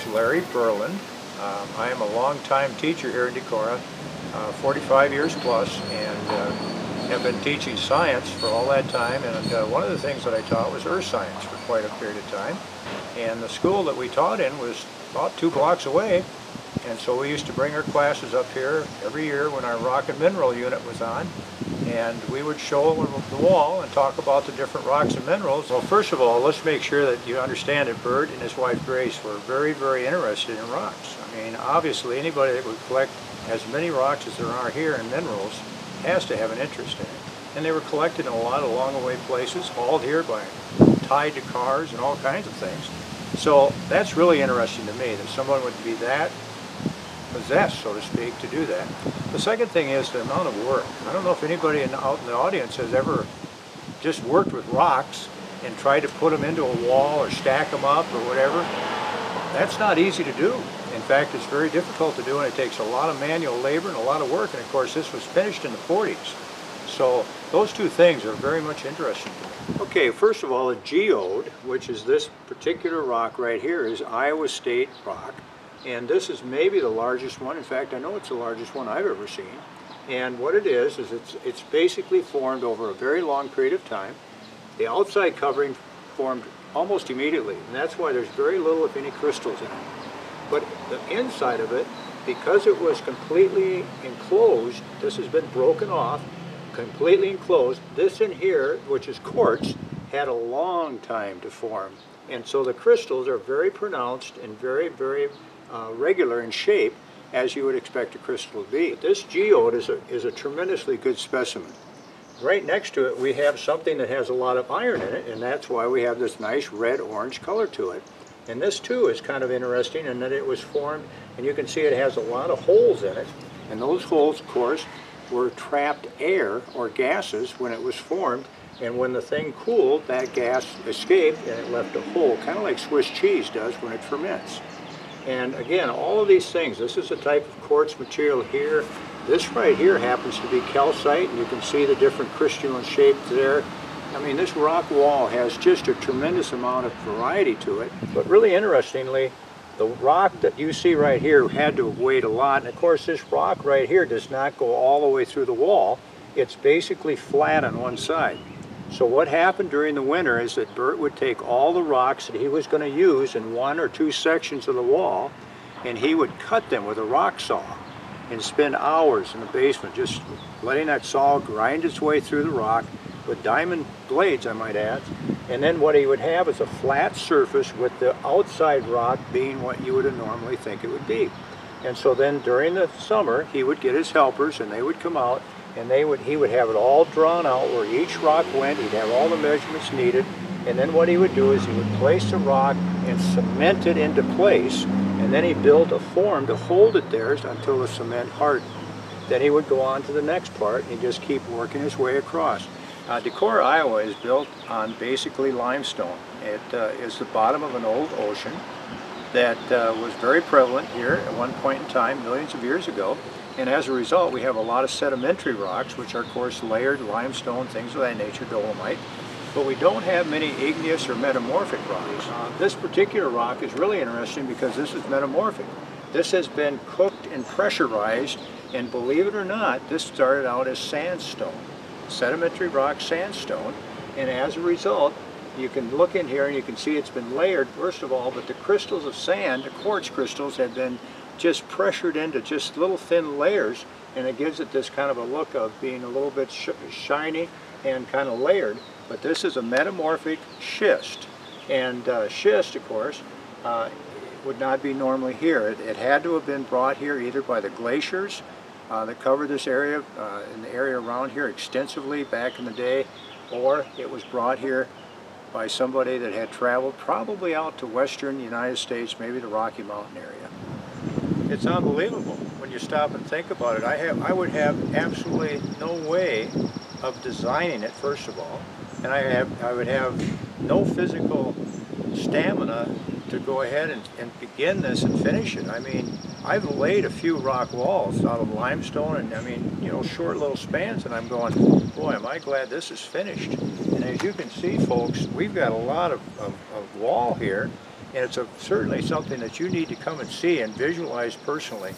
is Larry Berland. I am a longtime teacher here in Decorah, 45 years plus, and have been teaching science for all that time. And one of the things that I taught was earth science for quite a period of time. And the school that we taught in was about 2 blocks away. And so we used to bring our classes up here every year when our rock and mineral unit was on. And we would show the wall and talk about the different rocks and minerals. Well, first of all, let's make sure that you understand that Bert and his wife Grace were very, very interested in rocks. I mean, obviously anybody that would collect as many rocks as there are here in minerals has to have an interest in it. And they were collected in a lot of long-away places, hauled here by tied to cars and all kinds of things. So that's really interesting to me that someone would be that possessed, so to speak, to do that. The second thing is the amount of work. I don't know if anybody out in the audience has ever just worked with rocks and tried to put them into a wall or stack them up or whatever. That's not easy to do. In fact, it's very difficult to do, and it takes a lot of manual labor and a lot of work. And of course, this was finished in the 40s. So those two things are very much interesting to me. Okay, first of all, a geode, which is this particular rock right here, is Iowa State rock. And this is maybe the largest one. In fact, I know it's the largest one I've ever seen. And what it is it's basically formed over a very long period of time. The outside covering formed almost immediately, and that's why there's very little, if any, crystals in it. But the inside of it, because it was completely enclosed, this has been broken off, completely enclosed. This in here, which is quartz, had a long time to form. And so the crystals are very pronounced and very, very regular in shape, as you would expect a crystal to be. This geode is a tremendously good specimen. Right next to it, we have something that has a lot of iron in it, and that's why we have this nice red-orange color to it. And this, too, is kind of interesting in that it was formed, and you can see it has a lot of holes in it. And those holes, of course, were trapped air or gases when it was formed, and when the thing cooled, that gas escaped and it left a hole, kind of like Swiss cheese does when it ferments. And again, all of these things, this is a type of quartz material here. This right here happens to be calcite, and you can see the different crystalline shapes there. I mean, this rock wall has just a tremendous amount of variety to it. But really interestingly, the rock that you see right here had to have weighed a lot. And of course, this rock right here does not go all the way through the wall. It's basically flat on one side. So what happened during the winter is that Bert would take all the rocks that he was going to use in 1 or 2 sections of the wall, and he would cut them with a rock saw and spend hours in the basement just letting that saw grind its way through the rock with diamond blades, I might add. And then what he would have is a flat surface with the outside rock being what you would normally think it would be. And so then during the summer, he would get his helpers, and they would come out, and he would have it all drawn out where each rock went. He'd have all the measurements needed, and then what he would do is he would place the rock and cement it into place, and then he built a form to hold it there until the cement hardened. Then he would go on to the next part and just keep working his way across. Decorah, Iowa is built on basically limestone. It is the bottom of an old ocean that was very prevalent here at one point in time millions of years ago. And as a result, we have a lot of sedimentary rocks, which are, of course, layered limestone, things of that nature, dolomite. But we don't have many igneous or metamorphic rocks. This particular rock is really interesting because this is metamorphic. This has been cooked and pressurized, and believe it or not, this started out as sandstone, sedimentary rock sandstone. And as a result, you can look in here and you can see it's been layered, first of all, but the crystals of sand, the quartz crystals, have been just pressured into just little thin layers, and it gives it this kind of a look of being a little bit shiny and kind of layered. But this is a metamorphic schist, and schist, of course, would not be normally here. It had to have been brought here either by the glaciers that covered this area and the area around here extensively back in the day, or it was brought here by somebody that had traveled probably out to western United States, maybe the Rocky Mountain area. It's unbelievable when you stop and think about it. I would have absolutely no way of designing it, first of all, and I would have no physical stamina to go ahead and begin this and finish it. I mean, I've laid a few rock walls out of limestone, and I mean, you know, short little spans, and I'm going, boy, am I glad this is finished. And as you can see, folks, we've got a lot of wall here. And it's certainly something that you need to come and see and visualize personally.